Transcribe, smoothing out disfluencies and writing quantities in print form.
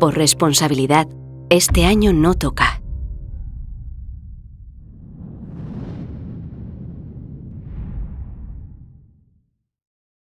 Por responsabilidad, este año no toca.